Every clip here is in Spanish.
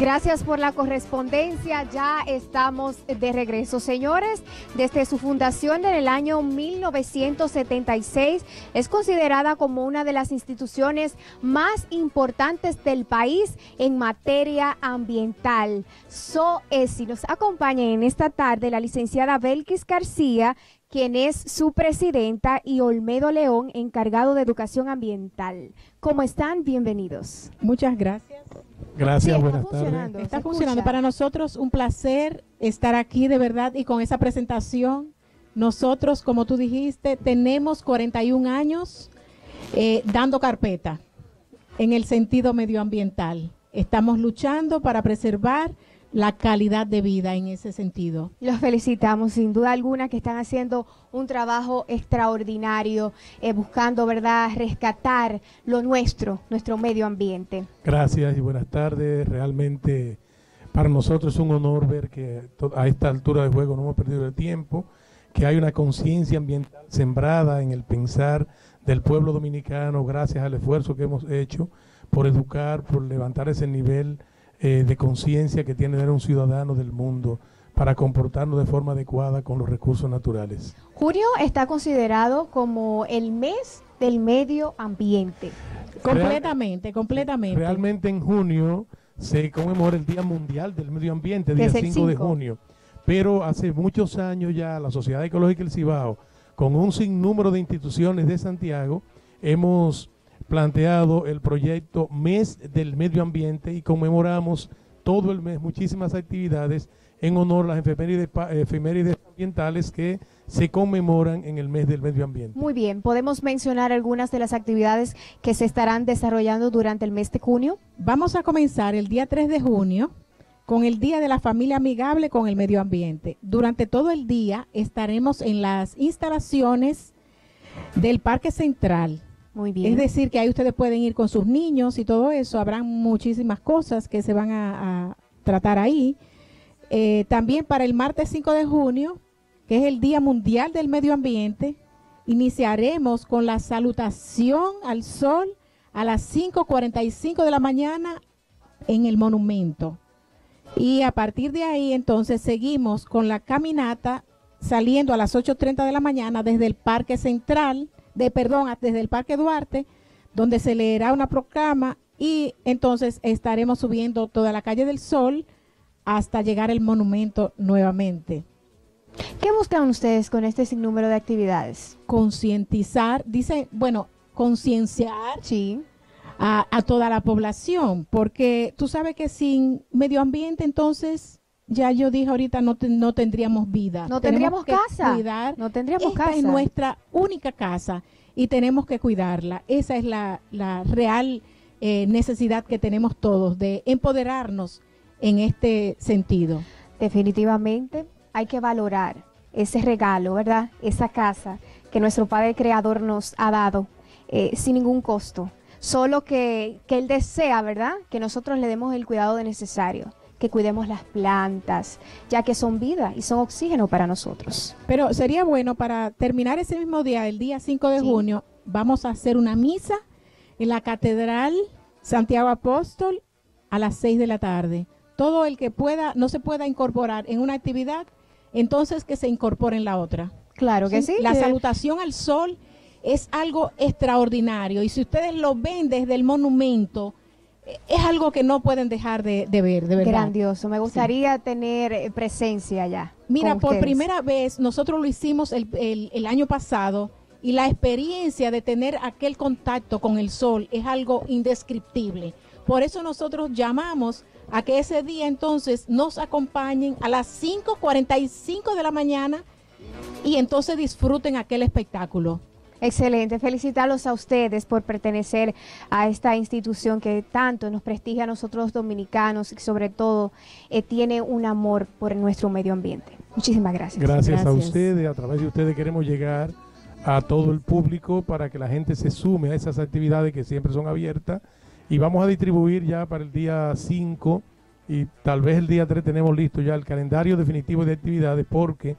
Gracias por la correspondencia, ya estamos de regreso. Señores, desde su fundación en el año 1976, es considerada como una de las instituciones más importantes del país en materia ambiental. SOESI. Nos acompaña en esta tarde la licenciada Belkis García, quien es su presidenta, y Olmedo León, encargado de educación ambiental. ¿Cómo están? Bienvenidos. Muchas gracias. Gracias, sí, buenas tardes. Está funcionando. Para nosotros un placer estar aquí, de verdad, y con esa presentación. Nosotros, como tú dijiste, tenemos 41 años dando carpeta en el sentido medioambiental. Estamos luchando para preservar la calidad de vida en ese sentido. Los felicitamos, sin duda alguna, que están haciendo un trabajo extraordinario, buscando, ¿verdad?, rescatar lo nuestro, nuestro medio ambiente. Gracias y buenas tardes. Realmente para nosotros es un honor ver que a esta altura de juego no hemos perdido el tiempo, que hay una conciencia ambiental sembrada en el pensar del pueblo dominicano, gracias al esfuerzo que hemos hecho por educar, por levantar ese nivel de conciencia que tiene un ciudadano del mundo para comportarnos de forma adecuada con los recursos naturales. Junio está considerado como el mes del medio ambiente. Completamente. Realmente en junio se conmemora el Día Mundial del Medio Ambiente, día 5 de junio. Pero hace muchos años ya la Sociedad Ecológica del Cibao, con un sinnúmero de instituciones de Santiago, hemos planteado el proyecto Mes del Medio Ambiente y conmemoramos todo el mes muchísimas actividades en honor a las efemérides ambientales que se conmemoran en el mes del medio ambiente. Muy bien, ¿podemos mencionar algunas de las actividades que se estarán desarrollando durante el mes de junio? Vamos a comenzar el día 3 de junio con el Día de la Familia Amigable con el Medio Ambiente. Durante todo el día estaremos en las instalaciones del Parque Central. Muy bien. Es decir, que ahí ustedes pueden ir con sus niños y todo eso. Habrán muchísimas cosas que se van a tratar ahí. También para el martes 5 de junio, que es el Día Mundial del Medio Ambiente, iniciaremos con la salutación al sol a las 5:45 de la mañana en el monumento. Y a partir de ahí, entonces, seguimos con la caminata saliendo a las 8:30 de la mañana desde el Parque Central, desde el Parque Duarte, donde se leerá una proclama y entonces estaremos subiendo toda la Calle del Sol hasta llegar al monumento nuevamente. ¿Qué buscan ustedes con este sinnúmero de actividades? Concientizar, dice, bueno, concienciar a toda la población, porque tú sabes que sin medio ambiente entonces... Ya yo dije ahorita, no tendríamos vida. No tendríamos casa. Cuidar. No tendríamos casa. Esta es nuestra única casa y tenemos que cuidarla. Esa es la real necesidad que tenemos todos, de empoderarnos en este sentido. Definitivamente hay que valorar ese regalo, ¿verdad? Esa casa que nuestro Padre Creador nos ha dado sin ningún costo. Solo que Él desea, ¿verdad?, que nosotros le demos el cuidado necesario, que cuidemos las plantas, ya que son vida y son oxígeno para nosotros. Pero sería bueno, para terminar ese mismo día, el día 5 de junio, vamos a hacer una misa en la Catedral Santiago Apóstol a las 6 de la tarde. Todo el que pueda, no se pueda incorporar en una actividad, entonces que se incorpore en la otra. Claro que sí. La salutación al sol es algo extraordinario y si ustedes lo ven desde el monumento, es algo que no pueden dejar de ver, de verdad. Grandioso, me gustaría tener presencia allá. Mira, por primera vez, nosotros lo hicimos el año pasado y la experiencia de tener aquel contacto con el sol es algo indescriptible. Por eso nosotros llamamos a que ese día entonces nos acompañen a las 5:45 de la mañana y entonces disfruten aquel espectáculo. Excelente, felicitarlos a ustedes por pertenecer a esta institución que tanto nos prestigia a nosotros los dominicanos y sobre todo tiene un amor por nuestro medio ambiente. Muchísimas gracias. Gracias a ustedes, a través de ustedes queremos llegar a todo el público para que la gente se sume a esas actividades que siempre son abiertas y vamos a distribuir ya para el día 5 y tal vez el día 3 tenemos listo ya el calendario definitivo de actividades porque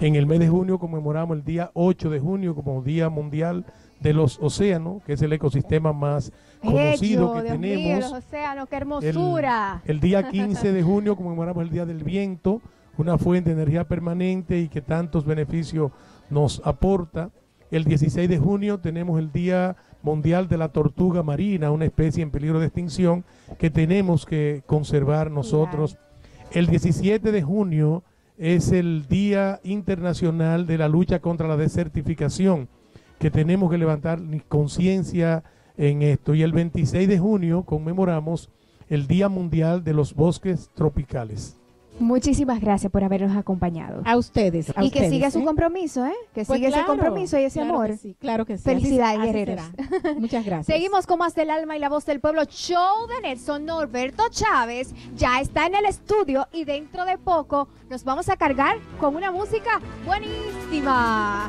En el mes de junio conmemoramos el día 8 de junio como Día Mundial de los Océanos, que es el ecosistema más conocido que tenemos. Los océanos, ¡qué hermosura! El día 15 de junio conmemoramos el Día del Viento, una fuente de energía permanente y que tantos beneficios nos aporta. El 16 de junio tenemos el Día Mundial de la Tortuga Marina, una especie en peligro de extinción que tenemos que conservar nosotros. El 17 de junio es el Día Internacional de la Lucha contra la Desertificación, que tenemos que levantar conciencia en esto. Y el 26 de junio conmemoramos el Día Mundial de los Bosques Tropicales. Muchísimas gracias por habernos acompañado. A ustedes. A y ustedes, que siga su compromiso, ¿eh? Que pues siga ese compromiso y ese amor. Que sí, claro que sí. Felicidades, guerreros. Muchas gracias. Seguimos con más del alma y la voz del pueblo. Show de Nelson. Norberto Chávez ya está en el estudio y dentro de poco nos vamos a cargar con una música buenísima.